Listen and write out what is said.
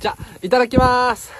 じゃあいただきます。